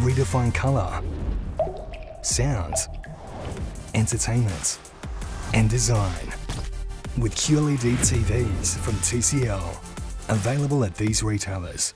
redefine color, sounds, entertainment, and design with QLED TVs from TCL, available at these retailers.